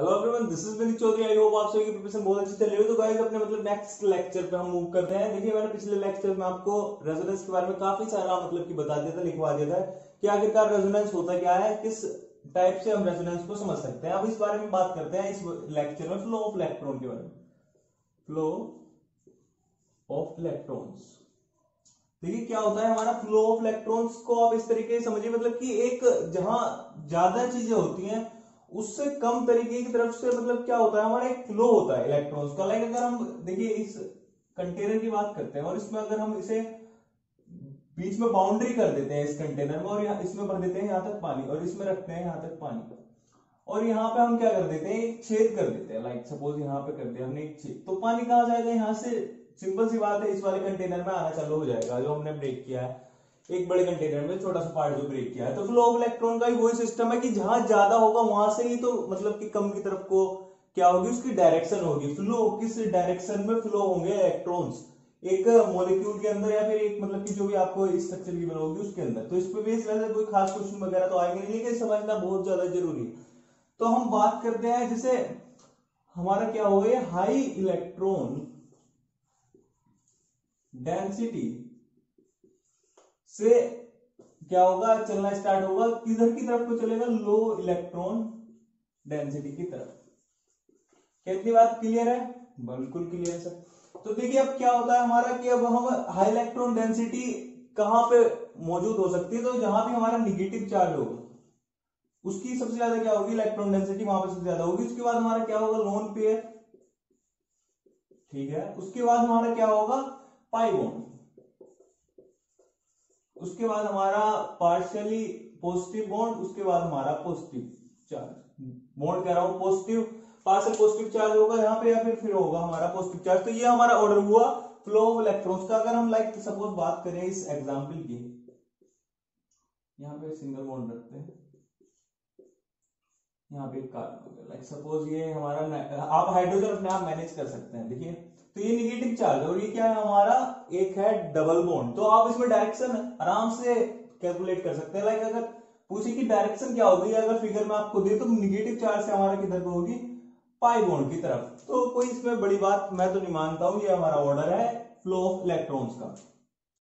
Hello everyone, this is Vineet Chaudhary. I hope आप सभी की प्रिपरेशन बहुत अच्छी चल रही है। तो गाइस अपने मतलब नेक्स्ट लेक्चर पे हम मूव करते हैं। देखिए मैंने पिछले लेक्चर में आपको रेजोनेंस के बारे में काफी सारा मतलब कि बता दिया था, लिखवा दिया था कि आखिरकार रेजोनेंस होता क्या है, किस टाइप से हम रेजोनेंस को समझ सकते हैं। अब इस बारे में बात करते हैं इस लेक्चर में फ्लो ऑफ इलेक्ट्रॉन के बारे में। फ्लो ऑफ इलेक्ट्रॉन्स, देखिए क्या होता है हमारा फ्लो ऑफ इलेक्ट्रॉन्स को आप इस तरीके से समझिए, मतलब कि एक जहां ज्यादा चीजें होती हैं उससे कम तरीके की तरफ से मतलब क्या होता है हमारा एक फ्लो होता है इलेक्ट्रॉन्स का। लाइक अगर हम देखिए इस कंटेनर की बात करते हैं और इसमें अगर हम इसे बीच में बाउंड्री कर देते हैं इस कंटेनर में, और इसमें भर देते हैं यहां तक पानी और इसमें रखते हैं यहां तक पानी, और यहाँ पे हम क्या कर देते हैं एक छेद कर देते हैं। लाइक सपोज यहाँ पे कर दिया हमने एक छेद, तो पानी कहाँ जाएगा, यहाँ से सिंपल सी बात है इस वाले कंटेनर में आना चालू हो जाएगा जो हमने ब्रेक किया है, एक बड़े कंटेनर में छोटा सा पार्ट जो ब्रेक किया है। तो फ्लो ऑफ इलेक्ट्रॉन का ही वही सिस्टम है कि जहां ज्यादा होगा वहां से ही तो मतलब कि कम की तरफ को क्या होगी उसकी डायरेक्शन होगी, फ्लो किस डायरेक्शन में फ्लो होंगे इलेक्ट्रॉन्स एक मॉलिक्यूल के अंदर या फिर एक मतलब कि जो भी आपको स्ट्रक्चर की बना होगी उसके अंदर। तो इस पे बेस वैसे कोई खास क्वेश्चन वगैरह तो आएंगे नहीं, लेकिन समझना बहुत ज्यादा जरूरी है। तो हम बात करते हैं जैसे हमारा क्या हो गया हाई इलेक्ट्रॉन डेंसिटी से क्या होगा चलना स्टार्ट होगा, किधर की तरफ को चलेगा लो इलेक्ट्रॉन डेंसिटी की तरफ। कितनी बात क्लियर है? बिल्कुल क्लियर है सर। तो देखिए अब क्या होता है हमारा कि अब हम हाई इलेक्ट्रॉन डेंसिटी कहां पे मौजूद हो सकती है, तो जहां भी हमारा निगेटिव चार्ज होगा उसकी सबसे ज्यादा क्या होगी इलेक्ट्रॉन डेंसिटी वहां पर सबसे ज्यादा होगी। उसके बाद हमारा क्या होगा लोन पेयर, ठीक है। उसके बाद हमारा क्या होगा पाई बॉन्ड, उसके बाद हमारा पार्शियली पॉजिटिव बॉन्ड, उसके बाद हमारा पॉजिटिव चार्ज बॉन्ड कह रहा हूं पॉजिटिव पार्शियल पॉजिटिव चार्ज होगा यहाँ पे या फिर होगा हमारा पॉजिटिव चार्ज। तो ये हमारा ऑर्डर हुआ फ्लो ऑफ इलेक्ट्रॉन्स का। अगर हम लाइक सपोज बात करें इस एग्जांपल की, यहाँ पे सिंगल बॉन्ड रखते हैं, यहाँ पे कार्बन, लाइक सपोज ये हमारा आप हाइड्रोजन अपने आप मैनेज कर सकते हैं। देखिए तो ये निगेटिव चार्ज और ये क्या है हमारा एक है डबल बॉन्ड। तो आप इसमें डायरेक्शन आराम से कैलकुलेट कर सकते हैं। लाइक अगर पूछे कि डायरेक्शन क्या होगी अगर फिगर में आपको दे तो निगेटिव चार्ज से हमारा किधर को होगी पाई बॉन्ड की तरफ। तो कोई इसमें बड़ी बात मैं तो नहीं मानता हूं, ये हमारा ऑर्डर है फ्लो ऑफ इलेक्ट्रॉन्स का।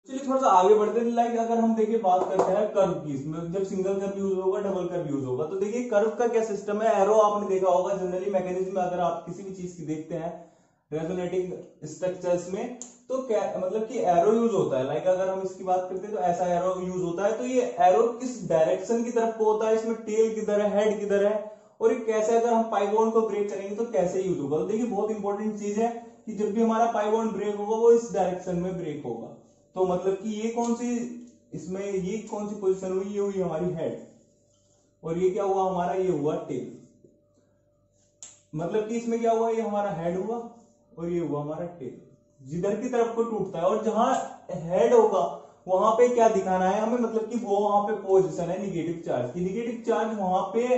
चलिए थोड़ा सा आगे बढ़ते हैं। लाइक अगर हम देखिए बात करते हैं कर्व की, जब सिंगल कर्व यूज होगा डबल कर्व यूज होगा, तो देखिए कर्व का क्या सिस्टम है। एरो आपने देखा होगा जनरली मैकेनिज्म में, अगर आप किसी भी चीज की देखते हैं रेजोनेटिंग स्ट्रक्चर्स में तो क्या मतलब कि एरो यूज होता है। लाइक अगर हम इसकी बात करते हैं तो ऐसा एरो यूज होता है। तो ये एरो किस डायरेक्शन की तरफ को होता है, इसमें टेल किधर है, हेड किधर है, और ये कैसे अगर हम पाई बॉन्ड को ब्रेक करेंगे तो कैसे यूज होगा। तो देखिए बहुत इंपॉर्टेंट चीज है कि जब भी हमारा पाई बॉन्ड ब्रेक होगा वो इस डायरेक्शन में ब्रेक होगा। तो मतलब कि ये कौन सी इसमें ये कौन सी पोजिशन हुई, ये हुई हमारी हेड और ये क्या हुआ हमारा ये हुआ टेल। मतलब कि इसमें क्या हुआ ये हमारा हेड हुआ और ये हुआ हमारा टेल, जिधर की तरफ को टूटता है। और जहां हेड होगा वहां पे क्या दिखाना है हमें, मतलब कि वो वहां पे पोजीशन है निगेटिव चार्ज की। निगेटिव चार्ज वहां पे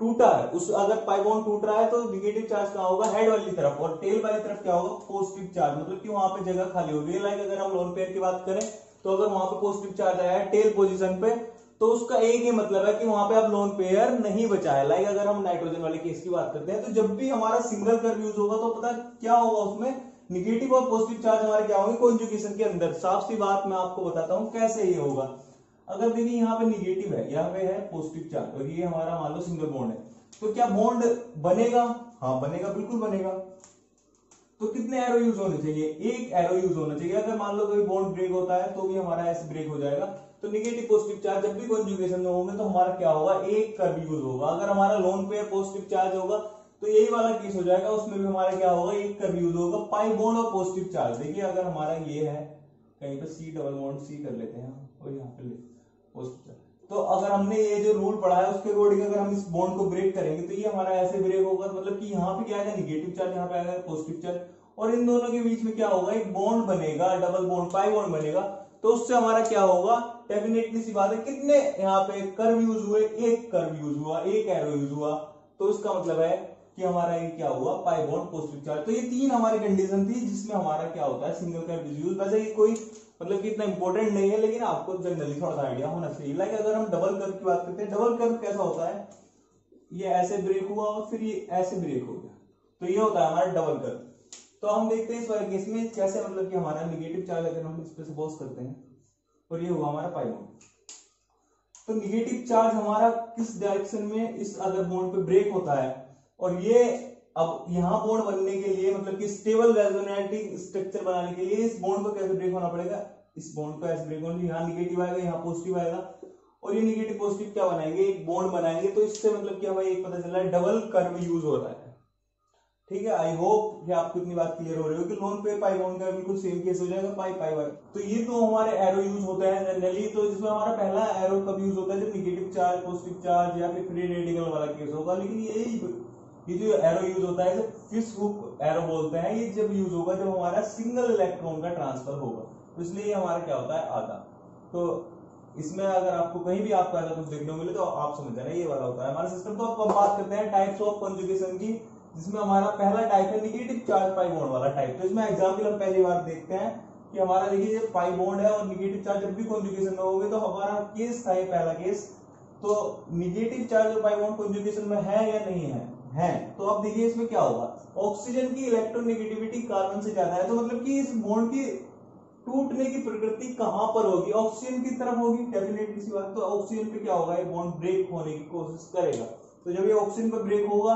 टूटा है, उस अगर पाई बॉन्ड टूट रहा है तो निगेटिव चार्ज कहाँ होगा हेड वाली तरफ, और टेल वाली तरफ क्या होगा पॉजिटिव चार्ज, मतलब कि वहां पे जगह खाली होगी। लाइक अगर हम लोन पेयर की बात करें तो अगर वहां पे पॉजिटिव चार्ज आया है टेल पोजिशन पे तो उसका एक ही मतलब है कि वहां पे अब लोन पेयर नहीं बचा है। लाइक अगर हम नाइट्रोजन वाले केस की बात करते हैं तो जब भी हमारा सिंगल कर्व यूज होगा तो पता क्या होगा उसमें निगेटिव और पॉजिटिव चार्ज हमारे क्या होंगे कॉन्जुगेशन के अंदर। साफ सी बात मैं आपको बताता हूं कैसे ये होगा। अगर देखिए यहाँ पे निगेटिव है, यहाँ पे है पॉजिटिव चार्ज और ये हमारा मान लो सिंगल बॉन्ड है, तो क्या बॉन्ड बनेगा? हाँ बनेगा, बिल्कुल बनेगा। तो कितने एरो यूज होने चाहिए? एक एरो यूज होना चाहिए। अगर मान लो कोई बॉन्ड ब्रेक होता है तो भी हमारा ऐसे ब्रेक हो जाएगा। तो निगेटिव पॉजिटिव चार्ज जब भी कॉन्जुगेशन में होंगे तो हमारा क्या होगा एक कर्व यूज होगा। अगर हमारा लोन पेयर पॉजिटिव चार्ज होगा तो यही वाला केस हो जाएगा, उसमें भी हमारा क्या होगा एक कर्व यूज होगा पाई बॉन्ड और पॉजिटिव चार्ज। देखिए अगर हमारा ये है कहीं पे सी डबल बॉन्ड सी कर लेते हैं और यहाँ पे पॉजिटिव चार्ज, तो अगर हमने ये जो रूल पढ़ा है उसके अकॉर्डिंग अगर हम इस बॉन्ड को ब्रेक करेंगे तो ये हमारा ऐसे ब्रेक होगा। मतलब कि यहाँ पे क्या आएगा निगेटिव चार्ज, यहाँ पे आएगा पॉजिटिव चार्ज, और इन दोनों के बीच में क्या होगा एक बॉन्ड बनेगा डबल बॉन्ड पाई बॉन्ड बनेगा। तो उससे हमारा क्या होगा डेफिनेटली सी बात है कितने यहाँ पे कर्व यूज हुए, एक कर्व यूज हुआ, एक एरो यूज हुआ। तो इसका मतलब है कि हमारा ये क्या हुआ पाई बॉन्ड पॉजिटिव चार्ज। तो ये तीन हमारी कंडीशन थी जिसमें हमारा क्या होता है सिंगल कर्व यूज। वैसे ये कोई मतलब कि इतना इंपॉर्टेंट नहीं है, लेकिन आपको जनरली थोड़ा सा आइडिया होना चाहिए। लाइक अगर हम डबल कर्व की बात करते हैं, डबल कर्व कैसा होता है ये ऐसे ब्रेक हुआ और फिर ये ऐसे ब्रेक हो गया, तो ये होता है हमारा डबल कर्व। तो हम देखते हैं इस वर्ग इसमें कैसे मतलब कि हमारा निगेटिव चार्ज अगर हम इस पे सपोज करते हैं और ये हुआ हमारा पाई बॉन्ड, तो निगेटिव चार्ज हमारा किस डायरेक्शन में इस अदर बॉन्ड पे ब्रेक होता है और ये अब यहाँ बॉन्ड बनने के लिए मतलब कि स्टेबल रेजोनेटिंग स्ट्रक्चर बनाने के लिए इस बॉन्ड को कैसे ब्रेक होना पड़ेगा, इस बॉन्ड का ऐसे ब्रेक होना, यहाँ निगेटिव आएगा यहाँ पॉजिटिव आएगा और ये निगेटिव पॉजिटिव क्या बनाएंगे, एक बॉन्ड बनाएंगे। तो इससे मतलब कि हमें एक पता चला है डबल कर्व यूज हो रहा है। ठीक है, आई होप ये आपको इतनी बात क्लियर हो रही हो कि लोन पे पाई बॉन्ड का बिल्कुल सेम केस हो जाएगा, पाई पाई बाय। तो ये तो हमारे एरो यूज होता है जनरली। तो इसमें हमारा पहला एरो कब यूज होता है, जब निगेटिव चार्ज पॉजिटिव चार्ज या फिर फ्री रेडिकल वाला केस होगा। लेकिन ये जो एरो यूज होता है फिश हुक एरो बोलते हैं, ये जब यूज होगा जब हमारा सिंगल इलेक्ट्रॉन का ट्रांसफर होगा, तो इसलिए हमारा क्या होता है आधा। तो इसमें अगर आपको कहीं भी आपको ऐसा कुछ देखने मिले तो आप समझ जाना ये वाला होता है हमारा सिस्टम। तो अब बात करते हैं टाइप्स ऑफ कंजुगेशन की, जिसमें हमारा पहला टाइप है निगेटिव चार्ज पाई बॉन्ड वाला टाइप। तो इसमें एग्जांपल हम पहली बार देखते हैं कि हमारा देखिए जब पाई बॉन्ड है और निगेटिव चार्ज जब भी कंजुगेशन में होंगे, तो हमारा केस था ये पहला केस। तो निगेटिव चार्ज और पाई बॉन्ड कंजुगेशन में है या नहीं है, तो अब देखिए इसमें क्या होगा, ऑक्सीजन की इलेक्ट्रोनेगेटिविटी कार्बन से ज्यादा है, तो मतलब कि इस बॉन्ड की टूटने की प्रकृति कहां पर होगी, ऑक्सीजन की तरफ होगी डेफिनेटली सी बात। तो ऑक्सीजन पे क्या होगा, ये बॉन्ड ब्रेक होने की कोशिश करेगा। तो जब ये ऑक्सीजन पे ब्रेक होगा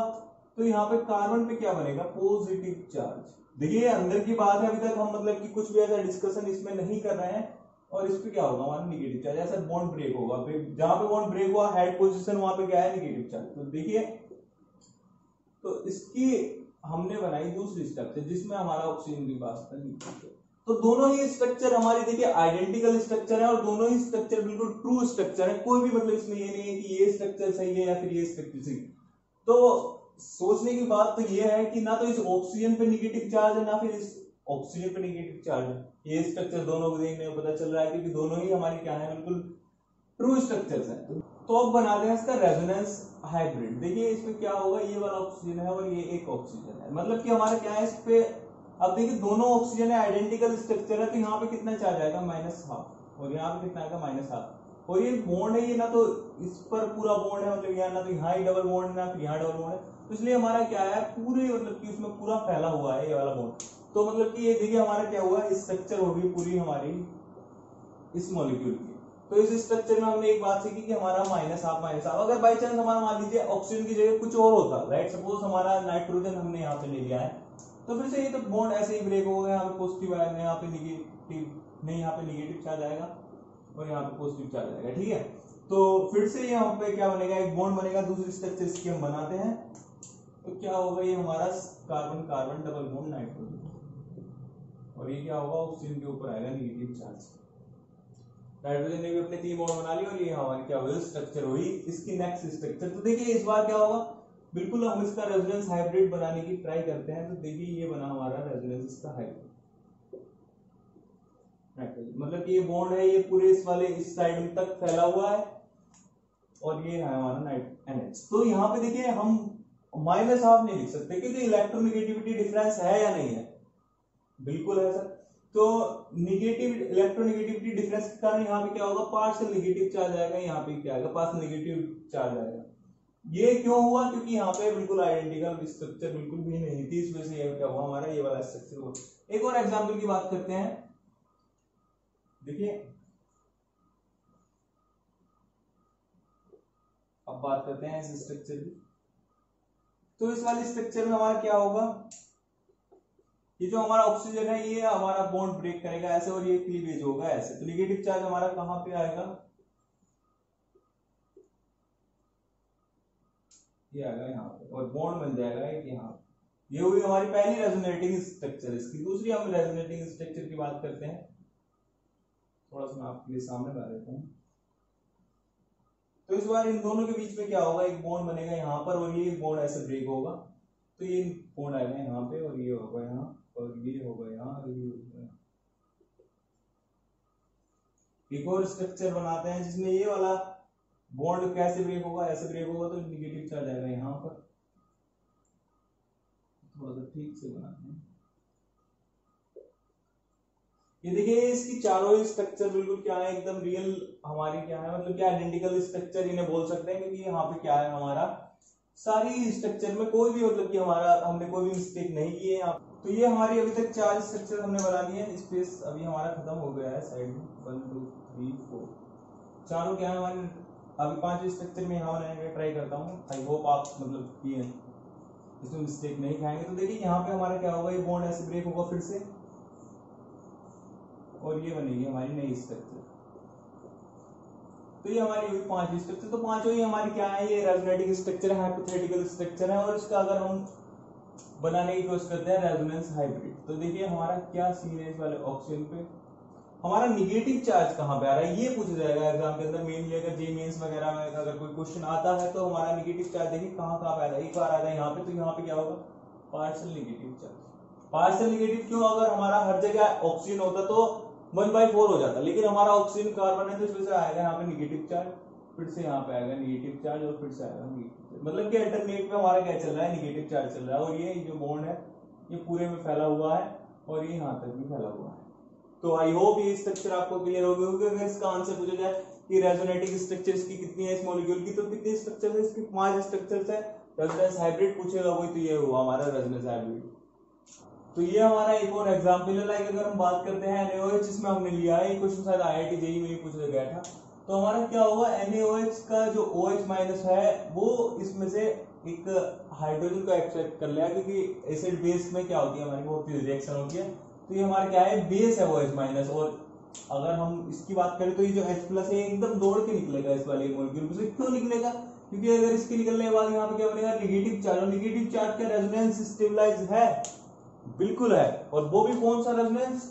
तो यहाँ पे कार्बन पे क्या बनेगा, पॉजिटिव चार्ज। देखिए अंदर की बात है, अभी तक हम मतलब कि कुछ भी ऐसा डिस्कशन इसमें नहीं कर रहे हैं। और इस पे क्या होगा हमारा निगेटिव चार्ज, ऐसा बॉन्ड ब्रेक होगा, जहां पे बॉन्ड ब्रेक हुआ हेड पोजिशन वहां पे क्या है निगेटिव चार्ज। तो देखिए तो इसकी हमने बनाई दूसरी स्ट्रक्चर जिसमें हमारा ऑक्सीजन की वास्तव। तो दोनों ही स्ट्रक्चर हमारे देखिए आइडेंटिकल स्ट्रक्चर है और दोनों ही स्ट्रक्चर बिल्कुल ट्रू स्ट्रक्चर है। कोई भी मतलब इसमें ये नहीं है कि ये स्ट्रक्चर सही है या फिर ये स्ट्रक्चर सही है। तो सोचने की बात तो ये है कि ना तो इस ऑक्सीजन पे निगेटिव चार्ज है ना फिर इस ऑक्सीजन पे निगेटिव चार्ज है। ये स्ट्रक्चर दोनों को देखने में पता चल रहा है क्योंकि दोनों ही हमारे क्या है बिल्कुल ट्रू स्ट्रक्चर है। तो अब बनाते हैं इसका रेजोनेंस हाइब्रिड। देखिए इसमें क्या होगा, ये वाला ऑक्सीजन है और ये एक ऑक्सीजन है, मतलब कि हमारा क्या है इस पे अब देखिए दोनों ऑक्सीजन है आइडेंटिकल स्ट्रक्चर है। तो यहाँ पे कितना चार्ज आएगा -1/2 और यहाँ पे कितना आएगा -1/2। और ये बॉन्ड है, ये ना तो इस पर पूरा बॉन्ड है, मतलब यहाँ ना तो यहाँ ही डबल बॉन्ड ना फिर यहाँ डबल बॉन्ड है। तो इसलिए हमारा क्या है पूरे मतलब कि उसमें पूरा फैला हुआ है ये वाला बॉन्ड। तो मतलब कि ये देखिए हमारा क्या हुआ स्ट्रक्चर होगी पूरी हमारी इस मॉलिक्यूल की। तो इस स्ट्रक्चर में हमने एक बात सीखी कि हमारा -1/2 अगर बाई चांस हमारा मान लीजिए ऑक्सीजन की जगह कुछ और होता, राइट, सपोज हमारा नाइट्रोजन हमने यहाँ पे ले लिया है, तो फिर से ये तो बॉन्ड ऐसे ही ब्रेक हो गया, यहाँ पे पॉजिटिव आएगा यहाँ पे निगेटिव नहीं, यहाँ पे निगेटिव चार्ज आएगा और यहाँ पे पॉजिटिव चार्ज आएगा। ठीक है, तो फिर से यहाँ पे क्या बनेगा एक बॉन्ड बनेगा। दूसरी स्ट्रक्चर इसकी हम बनाते हैं तो क्या होगा, ये हमारा carbon carbon double bond nitrogen और ये क्या होगा ऑक्सीजन के ऊपर आएगा निगेटिव चार्ज। नाइट्रोजन ने भी अपने 3 बॉन्ड बना लिए और ये हमारी क्या हुई स्ट्रक्चर हुई इसकी नेक्स्ट स्ट्रक्चर। तो देखिए इस बार क्या होगा बिल्कुल हम इसका रेजोनेंस हाइब्रिड बनाने की ट्राई करते हैं। तो देखिए ये बना हमारा रेजोनेंस इसका हाइब्रिड, मतलब कि ये बॉन्ड है ये पूरे इस वाले इस साइड तक फैला हुआ है और ये है हमारा NH। तो यहाँ पे देखिए हम -1/2 नहीं लिख सकते क्योंकि इलेक्ट्रोनेगेटिविटी डिफरेंस है या नहीं है, बिल्कुल है सर। तो निगेटिव इलेक्ट्रोनेगेटिविटी डिफरेंस के कारण यहाँ पे क्या होगा पार्शियल निगेटिव चार्ज आएगा, यहाँ पे क्या आएगा पार्शियल निगेटिव चार्ज आएगा। ये क्यों हुआ, क्योंकि यहाँ पे बिल्कुल आइडेंटिकल स्ट्रक्चर बिल्कुल भी नहीं थी, इस वजह से ये क्या हुआ हमारा ये वाला स्ट्रक्चर हुआ। एक और एग्जांपल की बात करते हैं, देखिए अब बात करते हैं इस स्ट्रक्चर की। तो इस वाले स्ट्रक्चर में हमारा क्या होगा, ये जो हमारा ऑक्सीजन है ये हमारा बॉन्ड ब्रेक करेगा ऐसे और ये क्लीवेज होगा ऐसे। तो निगेटिव चार्ज हमारा कहाँ पे आएगा, ये आएगा यहाँ पे और बॉन्ड बन जाएगा एक यहाँ। ये हुई हमारी पहली रेजोनेटिंग स्ट्रक्चर। इसकी दूसरी हम रेजोनेटिंग स्ट्रक्चर की बात करते हैं, थोड़ा सा मैं आपके लिए सामने ला देता हूँ। तो इस बार इन दोनों के बीच में क्या होगा एक बॉन्ड बनेगा यहाँ पर और ये बॉन्ड ऐसे ब्रेक होगा। तो ये बॉन्ड आएगा यहाँ पे और ये होगा यहाँ और ये होगा यहाँ और ये होगा यहाँ। एक और स्ट्रक्चर बनाते हैं जिसमें ये वाला बॉन्ड कैसे ब्रेक होगा, ऐसे ब्रेक होगा तो निगेटिव चार्ज आएगा यहाँ पर। थोड़ा सा ठीक से बनाते हैं, ये देखिए इसकी चारों स्ट्रक्चर बिल्कुल क्या है एकदम रियल हमारी क्या है मतलब क्या आइडेंटिकल स्ट्रक्चर इन्हें बोल सकते हैं, क्योंकि यहाँ पे क्या है हमारा सारी स्ट्रक्चर में कोई भी मतलब कि हमने कोई भी मिस्टेक नहीं की है यहाँ। तो ये हमारी अभी तक चार स्ट्रक्चर हमने बना ली है। स्पेस अभी हमारा खत्म हो गया है साइड में 1 2 3 4 चारों क्या है हमारे। अभी 5 स्ट्रक्चर में यहाँ बनाने ट्राई करता हूँ। आई होप आप मतलब कि इसमें मिस्टेक नहीं खाएंगे। तो देखिए यहाँ पे हमारा क्या होगा, ये बॉन्ड ऐसे ब्रेक होगा फिर से और ये बनेगी हमारी नई स्ट्रक्चर। तो ये हमारी हुई 5 स्ट्रक्चर। तो 5 ही हमारी क्या है, ये रेजोनेटिक स्ट्रक्चर है, हाइपोथेटिकल स्ट्रक्चर है और इसका अगर हम बनाने की कोशिश करते हैं रेजोनेंस हाइब्रिड। तो देखिए हमारा क्या सीन है इस वाले ऑप्शन पे, हमारा निगेटिव चार्ज कहाँ पे आ रहा है ये पूछा जाएगा एग्जाम के अंदर। मेनली अगर जे मेन्स वगैरह में अगर कोई क्वेश्चन आता है तो हमारा निगेटिव चार्ज देखिए कहाँ पे आ रहा है। एक बार आ रहा है यहाँ पे, तो यहाँ पे क्या होगा partial negative charge. Partial negative क्यों, अगर हमारा हर जगह ऑक्सीजन होता तो 1/4 हो जाता, लेकिन हमारा ऑक्सीजन कार्बन है तो इस वजह से आएगा यहाँ पे निगेटिव चार्ज, फिर से यहाँ पे आएगा निगेटिव चार्ज और फिर से आएगा निगेटिव चार्ज। मतलब कि अल्टरनेट पे हमारा क्या चल रहा है, निगेटिव चार्ज चल रहा है। और ये जो बॉन्ड है ये पूरे में फैला हुआ है और ये यहाँ तक भी फैला हुआ है। तो आई होप ये स्ट्रक्चर आपको क्लियर हो गया होगा। अगर इसका आंसर पूछा जाए कि रेजोनेटिक स्ट्रक्चर इसकी कितनी है इस मॉलिक्यूल की, तो कितने स्ट्रक्चर है इसकी, 5 स्ट्रक्चर है। रेजोनेंस हाइब्रिड पूछेगा कोई, तो ये हुआ हमारा रेजोनेंस हाइब्रिड। तो ये हमारा एक और एग्जाम्पल है। लाइक अगर हम बात करते हैं NaOH, जिसमें हमने लिया है क्वेश्चन शायद IIT JEE में ही पूछा गया था। तो हमारा क्या होगा, NaOH का जो OH- है वो इसमें से एक हाइड्रोजन को एक्सट्रैक्ट कर लिया, क्योंकि एसिड बेस में क्या होती है हमारी बहुत तेज रिएक्शन होती है। तो ये हमारा क्या है बेस है OH-। और अगर हम इसकी बात करें तो ये जो H+ है एकदम दौड़ के निकलेगा इस वाले मॉलिक्यूल से। क्यों निकलेगा, क्योंकि अगर इसके निकलने के बाद यहाँ पे क्या बनेगा निगेटिव चार्ज, और निगेटिव चार्ज का रेजोनेंस स्टेबलाइज है, बिल्कुल है। और वो भी कौन सा रेजोनेंस,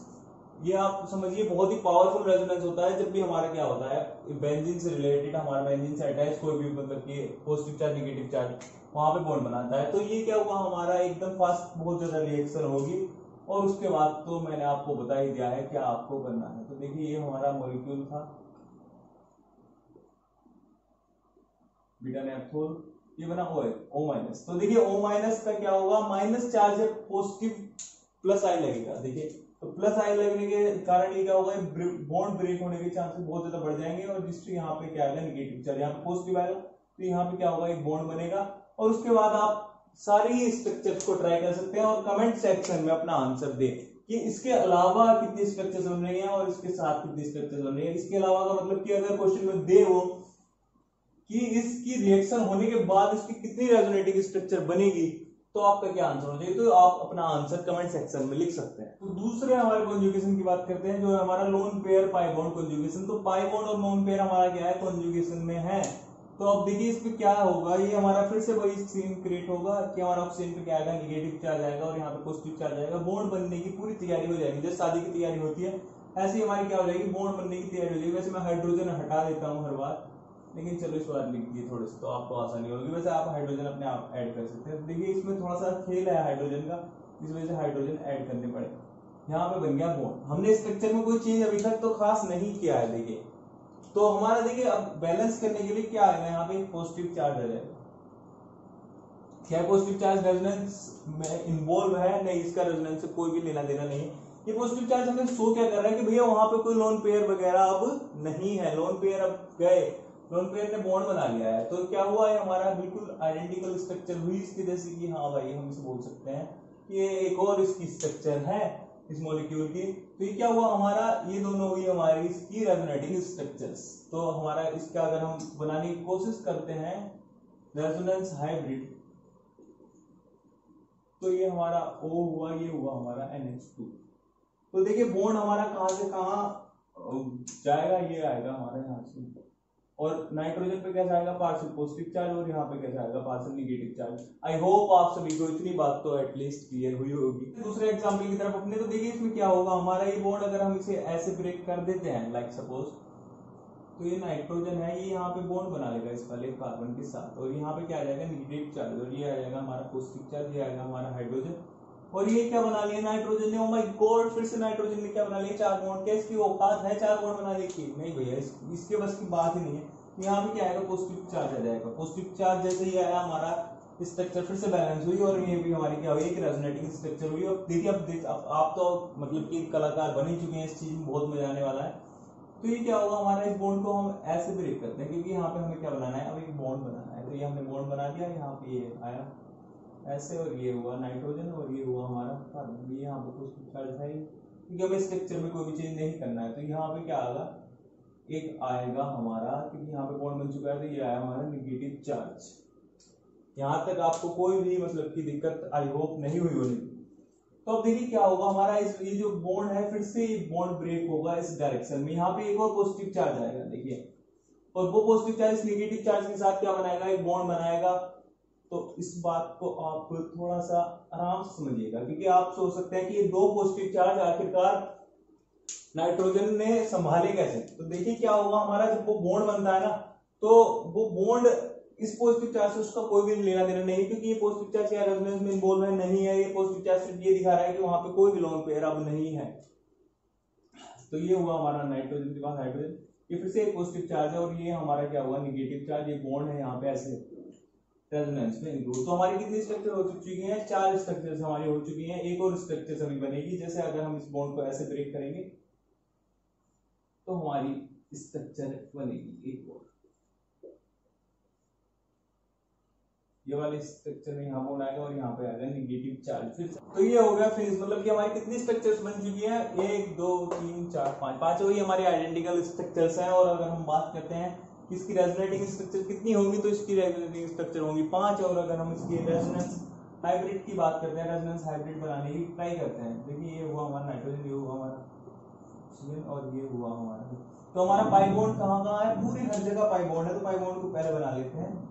ये आप समझिए बहुत ही पावरफुल रेजोनेंस होता है। जब भी हमारा क्या होता है बेंजीन से रिलेटेड, हमारा बेंजीन से अटैच कोई भी मतलब कि पॉजिटिव चार्ज निगेटिव चार्ज वहां पे बॉन्ड बनाता है। तो ये क्या हुआ हमारा एकदम फास्ट बहुत ज्यादा रिएक्शन होगी और उसके बाद तो मैंने आपको बता ही दिया है क्या आपको बनना है। तो देखिए ये हमारा मॉलिक्यूल था बीटा नेप्थोल, ये बना O-। तो देखिए O- का क्या होगा, माइनस चार्ज है पॉजिटिव, प्लस आई लगेगा। देखिए तो प्लस आई लगने के कारण ये क्या होगा, बॉन्ड ब्रेक होने के चांसेस बहुत ज्यादा बढ़ जाएंगे और जिससे यहाँ पे क्या आएगा निगेटिव चार्ज, यहाँ पे पॉजिटिव आएगा तो यहाँ पे क्या होगा एक बॉन्ड बनेगा। और उसके बाद आप सारी स्ट्रक्चर्स को ट्राई कर सकते हैं और कमेंट सेक्शन में अपना आंसर दें कि इसके अलावा कितनी स्ट्रक्चर्स बन रही है और इसके साथ कितनी स्ट्रक्चर्स बन रही है। इसके अलावा का मतलब कि अगर क्वेश्चन में दे हो कि इसकी रिएक्शन होने के बाद इसकी कितनी रेजोनेटिक स्ट्रक्चर बनेगी तो आपका क्या आंसर होना चाहिए, तो आप अपना आंसर कमेंट सेक्शन में लिख सकते हैं। तो दूसरे हमारे कॉन्जुगेशन की बात करते हैं, जो हमारा lone pair pi bond conjugation. तो पाई बॉन्ड और लोन पेयर हमारा क्या है कॉन्जुगेशन में है। तो अब देखिए इस पे क्या होगा, ये हमारा फिर से वही सीन क्रिएट होगा कि हमारा ऑक्सीजन पे क्या आएगा निगेटिव चार्ज आएगा और यहाँ पे पॉजिटिव चार्ज आएगा। बॉन्ड बनने की पूरी तैयारी हो जाएगी, जैसे शादी की तैयारी होती है ऐसी हमारी क्या हो जाएगी बॉन्ड बनने की तैयारी हो जाएगी। वैसे मैं हाइड्रोजन हटा देता हूँ हर बार, लेकिन चलो इस बार लिख दिए थोड़े से तो आपको आसानी होगी। वैसे आप हाइड्रोजन अपने आप ऐड कर सकते हैं। देखिए इसमें थोड़ा सा खेल है हाइड्रोजन का, इस वजह से हाइड्रोजन ऐड करने पड़ेगा। यहाँ पे बन गया बॉन्ड। हमने स्ट्रक्चर में कोई चीज अभी तक तो खास नहीं किया है। देखिए तो हमारा देखिए अब बैलेंस करने के लिए क्या आएगा, यहाँ पे पॉजिटिव चार्ज आ जाएगा। क्या पॉजिटिव चार्ज रेजोनेंस में इन्वॉल्व है, नहीं इसका रेजोनेंस से कोई भी लेना देना नहीं। ये पॉजिटिव चार्ज हमें शो क्या कर रहा है कि भैया वहां पे कोई लोन पेयर वगैरह अब नहीं है, लोन पेयर अब गए, लोन पेयर ने बॉन्ड बना लिया है। तो क्या हुआ है हमारा बिल्कुल आइडेंटिकल स्ट्रक्चर हुई इसकी, जैसे कि हाँ भाई हम इसे बोल सकते हैं कि ये एक और इसकी स्ट्रक्चर है इस मॉलिक्यूल की। तो ये क्या हुआ हमारा, ये दोनों हुई हमारी इसकी रेजोनेटिंग स्ट्रक्चर्स। तो हमारा इसका अगर हम बनाने की कोशिश करते हैं रेजोनेंस हाइब्रिड, तो ये हमारा O हुआ, ये हुआ हमारा NH2। तो देखिए बॉन्ड हमारा कहाँ से कहाँ जाएगा, ये आएगा हमारे यहाँ से, और नाइट्रोजन पे कैसा आएगा पार्शियल पॉजिटिव चार्ज और यहाँ पे कैसा आएगा partial negative charge. I hope आप सभी को इतनी बात तो एटलीस्ट क्लियर हुई होगी। दूसरे एग्जांपल की तरफ अपने, तो देखिए इसमें क्या होगा हमारा ये बॉन्ड अगर हम इसे ऐसे ब्रेक कर देते हैं लाइक सपोज, तो ये नाइट्रोजन है, ये यहाँ पे बॉन्ड बना लेगा इस वाले कार्बन के साथ और यहाँ पे क्या आ जाएगा निगेटिव चार्ज और ये आ जाएगा हमारा पॉजिटिव चार्ज, ये आएगा हमारा हाइड्रोजन। और ये क्या बना लिया नाइट्रोजन ने, ओ माय गॉड फिर से नाइट्रोजन ने क्या बना लिया 4 बॉन्ड। क्या इसकी औकात है 4 बॉन्ड बनाने की, नहीं भैया इसके बस की बात ही नहीं है। यहाँ पे क्या आएगा पॉजिटिव चार्ज आ जाएगा, पॉजिटिव चार्ज जैसे ही आया हमारा स्ट्रक्चर फिर से बैलेंस हुई और ये भी हमारी क्या हुई एक रेजोनेटिंग स्ट्रक्चर हुई। और देखिए अब आप तो मतलब कि कलाकार बन ही चुके हैं, इस चीज में बहुत मजा आने वाला है। तो ये क्या होगा हमारा इस बॉन्ड को हम ऐसे ब्रेक करते हैं क्योंकि यहाँ पे हमें क्या बनाना है अब एक बॉन्ड बनाना है। तो ये हमने बॉन्ड बना दिया, यहाँ पे ये आया ऐसे और ये हुआ नाइट्रोजन और ये हुआ हमारा कार्बन। ये यहाँ पर कुछ चार्ज है क्योंकि हमें स्ट्रक्चर में कोई भी चेंज नहीं करना है। तो यहाँ पे क्या आएगा, एक आएगा हमारा, क्योंकि यहाँ पे बॉन्ड बन चुका है तो ये आया हमारा निगेटिव चार्ज। यहाँ तक आपको कोई भी मतलब की दिक्कत आई होप नहीं हुई होगी। तो अब देखिए क्या होगा हमारा, इस ये जो बॉन्ड है फिर से बॉन्ड ब्रेक होगा इस डायरेक्शन में। यहाँ पे एक और पॉजिटिव चार्ज आएगा देखिए, और वो पॉजिटिव चार्ज नेगेटिव चार्ज के साथ क्या बनाएगा, एक बॉन्ड बनाएगा। तो इस बात को आप थोड़ा सा आराम से समझिएगा, क्योंकि आप सोच सकते हैं कि ये दो पॉजिटिव चार्ज आखिरकार नाइट्रोजन ने संभाले कैसे। तो देखिए क्या होगा हमारा, जब वो बॉन्ड बनता है ना तो वो बॉन्ड इस पॉजिटिव चार्ज से उसका कोई भी लेना देना नहीं, क्योंकि ये पॉजिटिव चार्ज क्या रेजोनेंस में इन्वॉल्व है नहीं है। ये पॉजिटिव चार्ज सिर्फ ये दिखा रहा है कि वहां पे कोई भी लॉन्ग पेयर अब नहीं है। तो ये हुआ हमारा नाइट्रोजन के पास हाइड्रोजन, ये फिर से एक पॉजिटिव चार्ज है और ये हमारा क्या हुआ निगेटिव चार्ज। ये बॉन्ड है यहाँ पे ऐसे रेजोनेंस में इंक्लूड। तो हमारी कितनी स्ट्रक्चर हो चुकी है, चार स्ट्रक्चर हमारी हो चुकी है। एक और स्ट्रक्चर हमें बनेगी, जैसे अगर हम इस बॉन्ड को ऐसे ब्रेक करेंगे तो हमारी स्ट्रक्चर बनेगी एक और, ये वाले स्ट्रक्चर में यहाँ बॉन्ड आएगा और यहाँ पे आएगा नेगेटिव चार्ज। फिर तो ये हो गया फ्रेंड्स, मतलब कि हमारी कितनी स्ट्रक्चर्स बन चुकी है, 1 2 3 4 5 वही हमारे आइडेंटिकल स्ट्रक्चर्स हैं। और अगर हम बात करते हैं इसकी रेजोनेटिंग स्ट्रक्चर कितनी होंगी, तो इसकी रेजोनेटिंग स्ट्रक्चर होंगी 5। और अगर हम इसकी रेजोनेंस हाइब्रिड की बात करते हैं, रेजोनेंस हाइब्रिड बनाने की ट्राई करते हैं। देखिए ये हुआ हमारा नाइट्रोजन, ये हुआ हमारा और ये हुआ हमारा। तो हमारा पाइबॉन्ड कहाँ कहाँ है, पूरी हर जगह पाइबॉन्ड है। तो पाइबॉन्ड को पहले बना लेते हैं,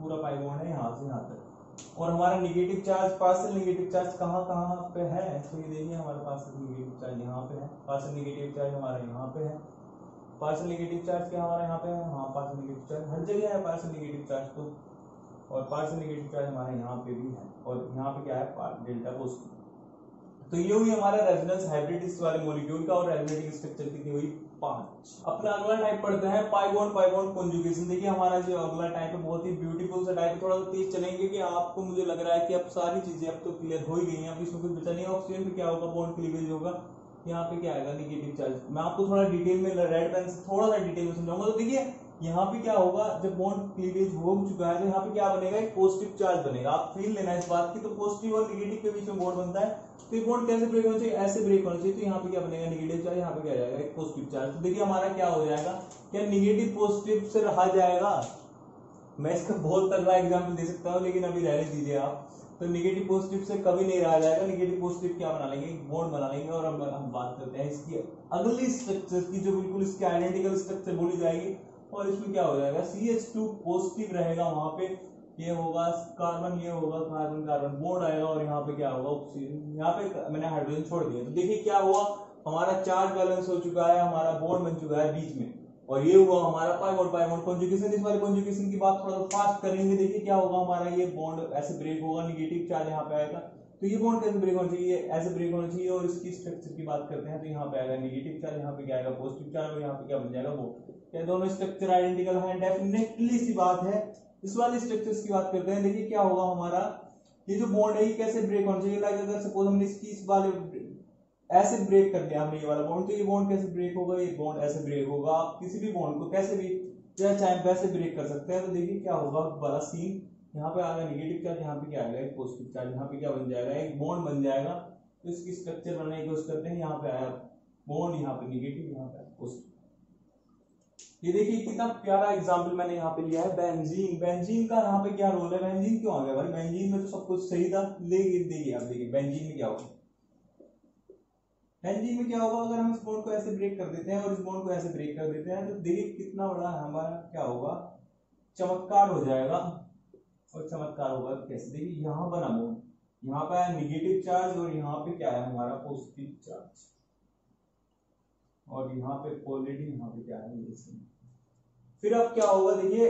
पूरा पाइबॉन्ड है यहाँ से यहाँ तक। और हमारा negative charge, partial negative charge कहाँ कहाँ पे है, तो ये देखिए हमारा पार्शियल नेगेटिव चार्ज यहाँ पे है, पार्शियल नेगेटिव चार्ज हमारा यहाँ पे है, पार्शियल नेगेटिव चार्ज क्या हमारा यहाँ पे है, हाँ पार्शियल नेगेटिव चार्ज हर जगह है पार्शियल नेगेटिव चार्ज तो। और पार्शियल नेगेटिव चार्ज हमारा यहाँ पे भी है और यहाँ पे क्या है डेल्टा पॉजिटिव। तो ये हुई हमारा रेजोनेंस हाइब्रिड इस वाले मॉलिक्यूल का, और रेजोनेटिंग स्ट्रक्चर कितनी हुई 5। अपना अगला टाइप पढ़ते हैं पाइबॉन्ड पाइबॉन्ड कॉन्जुगेशन। देखिए हमारा जो अगला टाइप है बहुत ही ब्यूटीफुल सा टाइप है। थोड़ा सा तेज चलेंगे कि आपको मुझे लग रहा है कि अब सारी चीजें अब तो क्लियर हो ही गई हैं, अब इसमें कुछ बचा नहीं है। ऑक्सीजन पे क्या होगा, बॉन्ड क्लीवेज होगा, यहाँ पे क्या आएगा निगेटिव चार्ज। मैं आपको थोड़ा डिटेल में रेड पेन से थोड़ा सा डिटेल में समझाऊंगा। तो देखिए यहाँ पे क्या होगा, जब बॉन्ड क्लीवेज हो चुका है तो यहाँ पे क्या बनेगा, एक पॉजिटिव चार्ज बनेगा। आप फील लेना इस बात की। तो पॉजिटिव और निगेटिव के बीच में बॉन्ड बनता है, तो ये बॉन्ड कैसे ब्रेक होना चाहिए, ऐसे ब्रेक होना चाहिए। तो यहाँ पे क्या बनेगा निगेटिव चार्ज, यहाँ पे क्या जाएगा एक पॉजिटिव चार्ज। तो देखिए हमारा क्या हो जाएगा, क्या निगेटिव पॉजिटिव से रहा जाएगा। मैं इसका बहुत तगड़ा एग्जाम्पल दे सकता हूँ, लेकिन अभी रहने दीजिए आप। तो निगेटिव पॉजिटिव से कभी नहीं रहा जाएगा, निगेटिव पॉजिटिव क्या बना लेंगे, बॉन्ड बना लेंगे। और हम बात करते हैं इसकी अगली स्ट्रक्चर की, जो बिल्कुल इसकी आइडेंटिकल स्ट्रक्चर बोली जाएगी। और इसमें क्या हो जाएगा, CH2 पॉजिटिव रहेगा, वहां पे ये होगा कार्बन, ये होगा कार्बन कार्बन बॉन्ड आएगा। और यहाँ पे क्या होगा ऑक्सीजन, यहाँ पे मैंने हाइड्रोजन छोड़ दिया। तो देखिए क्या हुआ, हमारा चार्ज बैलेंस हो चुका है, हमारा बॉन्ड बन चुका है बीच में। और ये हुआ हमारा पाइबॉन्ड पाइबॉन्ड कॉन्जुगेशन। इस बार कॉन्जुगेशन की बात थोड़ा सा फास्ट करेंगे। देखिए क्या होगा, हमारा ये बॉन्ड ऐसे ब्रेक होगा, निगेटिव चार्ज यहाँ पे आएगा। तो ये बॉन्ड कैसे ब्रेक होना चाहिए, ऐसे ब्रेक होना चाहिए। और इसकी स्ट्रक्चर की बात करते हैं, तो यहाँ पे आएगा निगेटिव चार्ज, यहाँ पे क्या आएगा पॉजिटिव चार्ज, और यहाँ पे क्या बन जाएगा बॉन्ड। ये दोनों स्ट्रक्चर आइडेंटिकल हैं, डेफिनेटली सी बात है। इस वाले स्ट्रक्चर्स की बात करते हैं। देखिए क्या होगा हमारा, ये जो बॉन्ड है ये कैसे ब्रेक होना चाहिए। लाइक अगर सपोज हमने इसकी इस वाले ऐसे ब्रेक कर दिया, हमने ये वाला बॉन्ड, तो ये बॉन्ड कैसे ब्रेक होगा, ये बॉन्ड ऐसे ब्रेक होगा। आप किसी भी बॉन्ड को कैसे भी या चाहे वैसे ब्रेक कर सकते हैं। तो देखिए क्या होगा बड़ा सीन, यहाँ पे आएगा निगेटिव चार्ज, यहाँ पे क्या आएगा एक पॉजिटिव चार्ज, यहाँ पे क्या बन जाएगा एक बॉन्ड बन जाएगा। तो इसकी स्ट्रक्चर बनाने की कोशिश करते हैं। यहाँ पे आया बॉन्ड, यहाँ पे निगेटिव, यहाँ पे पॉजिटिव। ये देखिए कितना प्यारा एग्जाम्पल मैंने यहाँ पे लिया है बेंजीन। बेंजीन का यहाँ पे क्या रोल है, बेंजीन क्यों आ गया भाई, बेंजीन में तो सब कुछ सही था। लेकिन देखिए आप, देखिए बेंजीन में क्या होगा, बेंजीन में क्या होगा, अगर हम इस बॉन्ड को ऐसे ब्रेक कर देते हैं और इस बॉन्ड को ऐसे ब्रेक कर देते हैं, तो देखिए कितना बड़ा हमारा क्या होगा, चमत्कार हो जाएगा। और चमत्कार होगा कैसे, देखिए यहाँ बना बॉन्ड, यहाँ पे आया निगेटिव चार्ज और यहाँ पे क्या है हमारा पॉजिटिव चार्ज। और यहाँ पे ऑलरेडी यहाँ पे क्या है, फिर अब क्या होगा, देखिए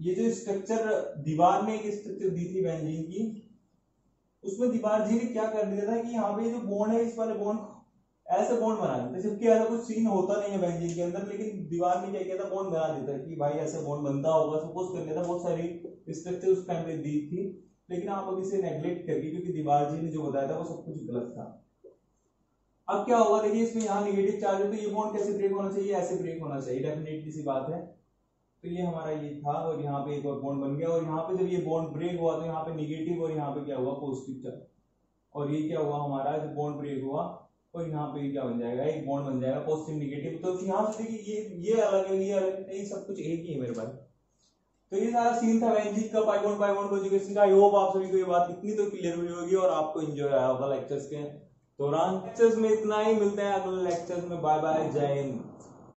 ये जो स्ट्रक्चर दीवार में एक स्ट्रक्चर दी थी बेंजीन की, उसमें दीवार जी ने क्या कर दिया था कि यहाँ पे जो बॉन्ड है इस वाले बॉन्ड ऐसे बॉन्ड बना देते, जबकि ऐसा कुछ सीन होता नहीं है बेंजीन के अंदर। लेकिन दीवार ने क्या किया था, बॉन्ड बना देता कि भाई ऐसे बॉन्ड बनता होगा, सपोज कर लेता। बहुत सारी स्ट्रक्चर उस टाइम पे दी थी, लेकिन आप अभी इसे नेग्लेक्ट करके, क्योंकि दीवार जी ने जो बताया था वो सब कुछ गलत था। अब क्या होगा, देखिए इसमें यहाँ निगेटिव चार्ज है, तो ये बॉन्ड कैसे ब्रेक होना चाहिए, ऐसे ब्रेक होना चाहिए, डेफिनेटली सी बात है। तो ये हमारा ये था, और यहाँ पे एक और बॉन्ड बन गया, और यहाँ पे जब ये बॉन्ड ब्रेक हुआ तो यहाँ पे निगेटिव और यहाँ पे क्या हुआ पॉजिटिव चार्ज, और ये क्या हुआ हमारा जब बॉन्ड ब्रेक हुआ और यहाँ पे क्या बन जाएगा एक बॉन्ड बन जाएगा पॉजिटिव निगेटिव। तो यहाँ से देखिए ये अलग है, ये अलग है, सब कुछ एक ही है मेरे पास। तो ये सारा सीन था बेंजीन का पाइबॉन्ड पाइबॉन्ड कोजेशन का। आई होप आप सभी को ये बात इतनी तो क्लियर हुई होगी और आपको एंजॉय आया होगा लेक्चर्स के दौरान। लेक्चर्स में इतना ही, मिलते हैं अगले लेक्चर्स में, बाय बाय, जय हिंद।